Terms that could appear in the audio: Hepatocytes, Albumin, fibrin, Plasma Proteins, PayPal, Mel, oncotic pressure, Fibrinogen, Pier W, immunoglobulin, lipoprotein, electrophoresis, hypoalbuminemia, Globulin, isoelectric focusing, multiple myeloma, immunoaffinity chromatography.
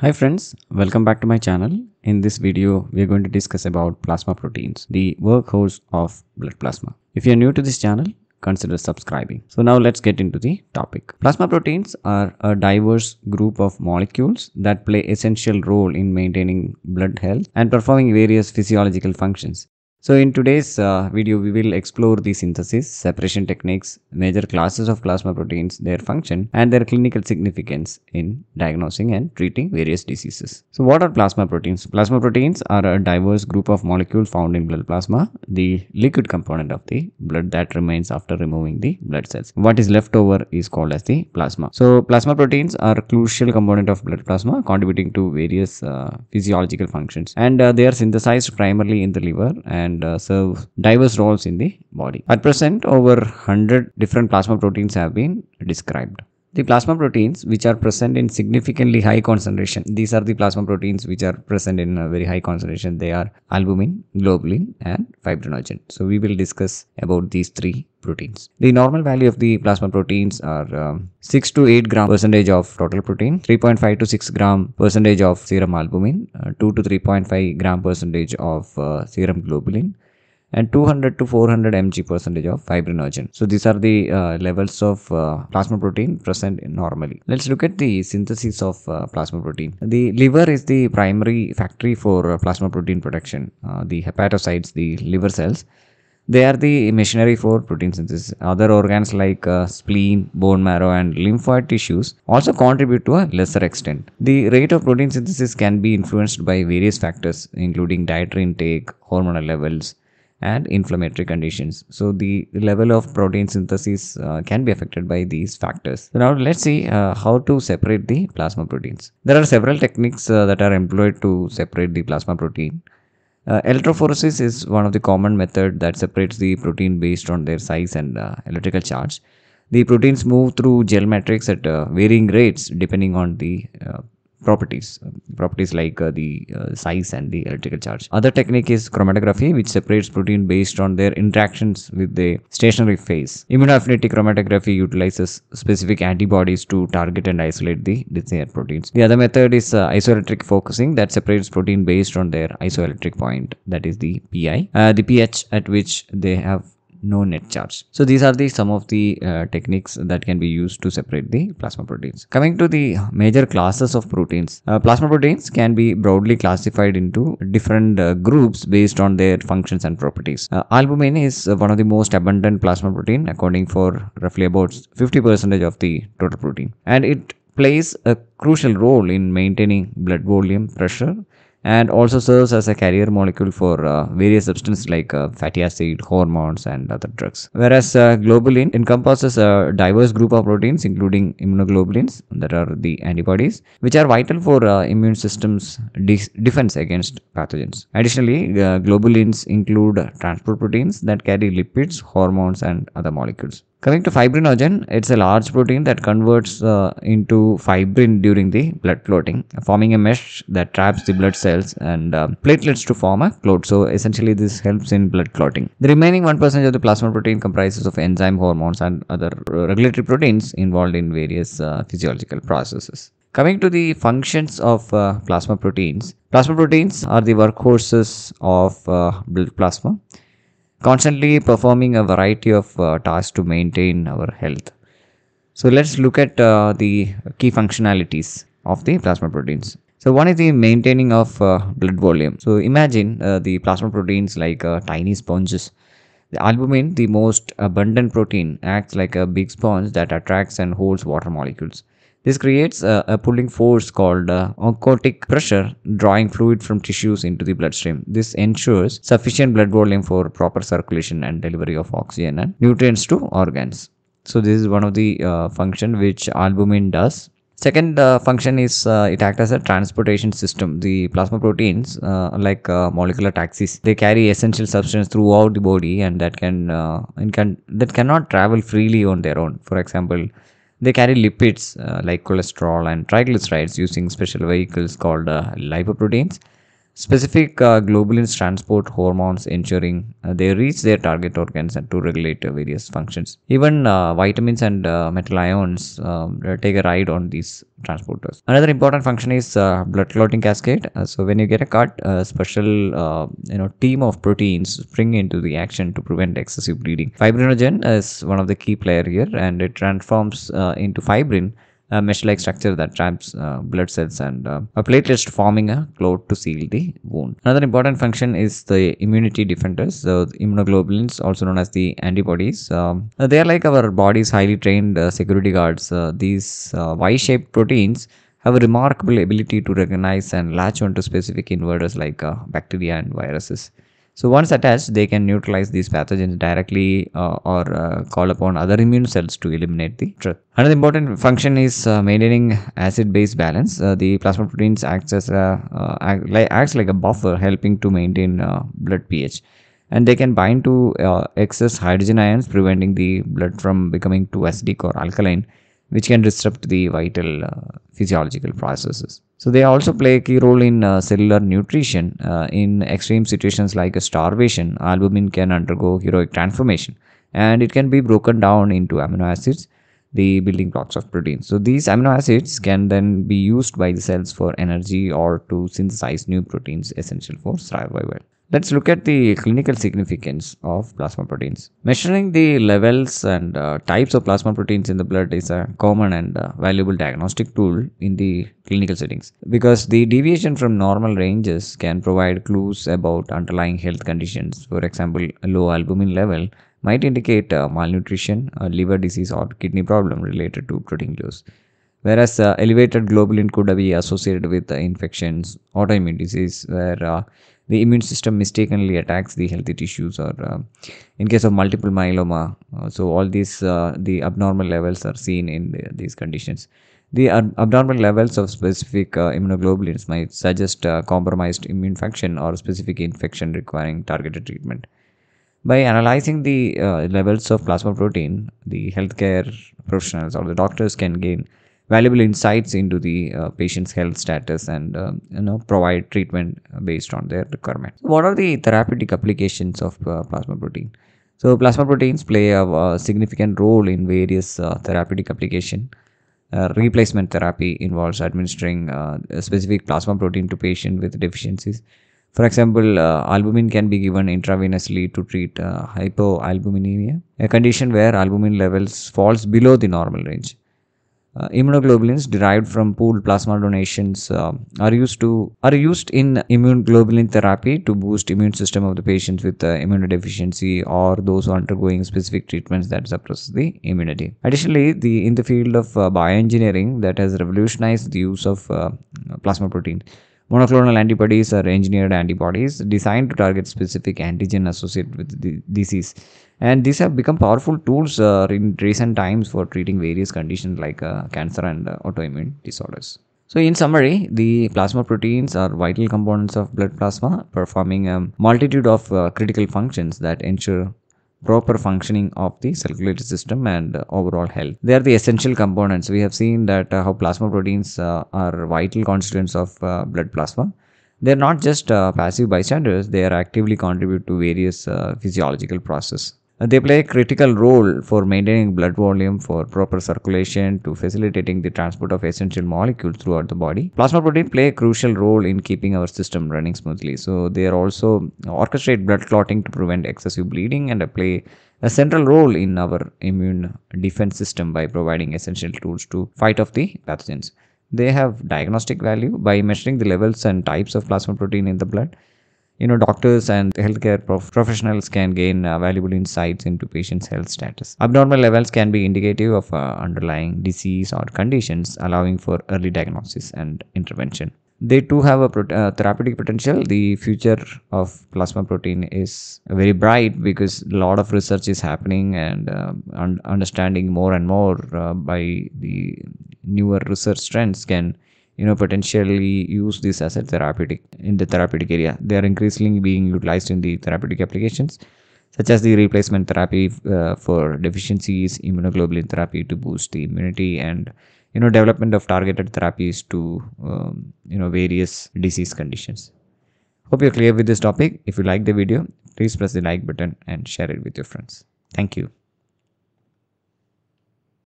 Hi friends, welcome back to my channel. In this video, we are going to discuss about plasma proteins, the workhorse of blood plasma. If you are new to this channel, consider subscribing. So now let's get into the topic. Plasma proteins are a diverse group of molecules that play an essential role in maintaining blood health and performing various physiological functions. So in today's video, we will explore the synthesis, separation techniques, major classes of plasma proteins, their function and their clinical significance in diagnosing and treating various diseases. So what are plasma proteins? Plasma proteins are a diverse group of molecules found in blood plasma, the liquid component of the blood that remains after removing the blood cells. What is left over is called as the plasma. So plasma proteins are a crucial component of blood plasma, contributing to various physiological functions, and they are synthesized primarily in the liver and serve diverse roles in the body. At present, over 100 different plasma proteins have been described. The plasma proteins which are present in significantly high concentration, these are the plasma proteins which are present in a very high concentration, they are albumin, globulin and fibrinogen. So we will discuss about these three proteins. The normal value of the plasma proteins are 6 to 8 gram percentage of total protein, 3.5 to 6 gram percentage of serum albumin, 2 to 3.5 gram percentage of serum globulin, and 200 to 400 mg percentage of fibrinogen. So these are the levels of plasma protein present normally. Let's look at the synthesis of plasma protein. The liver is the primary factory for plasma protein production. The hepatocytes, the liver cells, they are the machinery for protein synthesis. Other organs like spleen, bone marrow and lymphoid tissues also contribute to a lesser extent. The rate of protein synthesis can be influenced by various factors including dietary intake, hormonal levels and inflammatory conditions. So the level of protein synthesis can be affected by these factors. So now let's see how to separate the plasma proteins. There are several techniques that are employed to separate the plasma protein. Electrophoresis is one of the common methods that separates the protein based on their size and electrical charge. The proteins move through gel matrix at varying rates depending on the properties like the size and the electrical charge. Other technique is chromatography, which separates protein based on their interactions with the stationary phase. Immunoaffinity chromatography utilizes specific antibodies to target and isolate the desired proteins. The other method is isoelectric focusing, that separates protein based on their isoelectric point, that is the pi, the pH at which they have no net charge. So these are the some of the techniques that can be used to separate the plasma proteins. Coming to the major classes of proteins, plasma proteins can be broadly classified into different groups based on their functions and properties. Albumin is one of the most abundant plasma protein, accounting for roughly about 50% of the total protein, and it plays a crucial role in maintaining blood volume, pressure, and also serves as a carrier molecule for various substances like fatty acid, hormones and other drugs. Whereas globulin encompasses a diverse group of proteins including immunoglobulins, that are the antibodies, which are vital for immune system's defense against pathogens. Additionally, globulins include transport proteins that carry lipids, hormones and other molecules. Coming to fibrinogen, it's a large protein that converts into fibrin during the blood clotting, forming a mesh that traps the blood cells and platelets to form a clot. So essentially this helps in blood clotting. The remaining 1% of the plasma protein comprises of enzyme, hormones and other regulatory proteins involved in various physiological processes. Coming to the functions of plasma proteins, plasma proteins are the workhorses of blood plasma, constantly performing a variety of tasks to maintain our health. So let's look at the key functionalities of the plasma proteins. So one is the maintaining of blood volume. So imagine the plasma proteins like tiny sponges. The albumin, the most abundant protein, acts like a big sponge that attracts and holds water molecules. This creates a pulling force called oncotic pressure, drawing fluid from tissues into the bloodstream. This ensures sufficient blood volume for proper circulation and delivery of oxygen and nutrients to organs. So this is one of the function which albumin does. Second function is it acts as a transportation system. The plasma proteins like molecular taxis, they carry essential substance throughout the body and that cannot travel freely on their own. For example, they carry lipids like cholesterol and triglycerides using special vehicles called lipoproteins. specific globulin transport hormones, ensuring they reach their target organs and to regulate various functions. Even vitamins and metal ions take a ride on these transporters. Another important function is blood clotting cascade. So when you get a cut, a special team of proteins spring into the action to prevent excessive bleeding. Fibrinogen is one of the key players here, and it transforms into fibrin, a mesh-like structure that traps blood cells and platelets, forming a clot to seal the wound. Another important function is the immunity defenders, so the immunoglobulins, also known as the antibodies. They are like our body's highly trained security guards. These Y-shaped proteins have a remarkable ability to recognize and latch onto specific invaders like bacteria and viruses. So once attached, they can neutralize these pathogens directly or call upon other immune cells to eliminate the threat. Another important function is maintaining acid-base balance. The plasma proteins acts like a buffer, helping to maintain blood pH. And they can bind to excess hydrogen ions, preventing the blood from becoming too acidic or alkaline, which can disrupt the vital physiological processes. So they also play a key role in cellular nutrition. In extreme situations like a starvation, albumin can undergo heroic transformation, and it can be broken down into amino acids, the building blocks of proteins. So these amino acids can then be used by the cells for energy or to synthesize new proteins essential for survival. Let's look at the clinical significance of plasma proteins. Measuring the levels and types of plasma proteins in the blood is a common and valuable diagnostic tool in the clinical settings, because the deviation from normal ranges can provide clues about underlying health conditions. For example, a low albumin level might indicate malnutrition, liver disease, or kidney problem related to protein loss, whereas elevated globulin could be associated with infections, autoimmune disease, where the immune system mistakenly attacks the healthy tissues, or in case of multiple myeloma. So all these the abnormal levels are seen in these conditions. The abnormal levels of specific immunoglobulins might suggest compromised immune function or specific infection requiring targeted treatment. By analyzing the levels of plasma protein, the healthcare professionals or the doctors can gain valuable insights into the patient's health status and provide treatment based on their requirement. What are the therapeutic applications of plasma protein? So plasma proteins play a significant role in various therapeutic applications. Replacement therapy involves administering a specific plasma protein to patients with deficiencies. For example, albumin can be given intravenously to treat hypoalbuminemia, a condition where albumin levels falls below the normal range. Immunoglobulins derived from pooled plasma donations are used in immunoglobulin therapy to boost immune system of the patients with immunodeficiency or those undergoing specific treatments that suppress the immunity. Additionally, in the field of bioengineering that has revolutionized the use of plasma protein. Monoclonal antibodies are engineered antibodies designed to target specific antigen associated with the disease. And these have become powerful tools in recent times for treating various conditions like cancer and autoimmune disorders. So in summary, the plasma proteins are vital components of blood plasma, performing a multitude of critical functions that ensure proper functioning of the circulatory system and overall health. They are the essential components. We have seen that how plasma proteins are vital constituents of blood plasma. They are not just passive bystanders, they are actively contribute to various physiological processes. They play a critical role for maintaining blood volume, for proper circulation, to facilitating the transport of essential molecules throughout the body. Plasma proteins play a crucial role in keeping our system running smoothly. So they are also orchestrate blood clotting to prevent excessive bleeding and play a central role in our immune defense system by providing essential tools to fight off the pathogens. They have diagnostic value by measuring the levels and types of plasma protein in the blood. Doctors and healthcare professionals can gain valuable insights into patients' health status. Abnormal levels can be indicative of underlying disease or conditions, allowing for early diagnosis and intervention. They too have a therapeutic potential. The future of plasma protein is very bright because a lot of research is happening and understanding more and more by the newer research trends can potentially use this as a therapeutic in the therapeutic area. They are increasingly being utilized in the therapeutic applications, such as the replacement therapy for deficiencies, immunoglobulin therapy to boost the immunity, and development of targeted therapies to various disease conditions. Hope you're clear with this topic. If you like the video, please press the like button and share it with your friends. Thank you.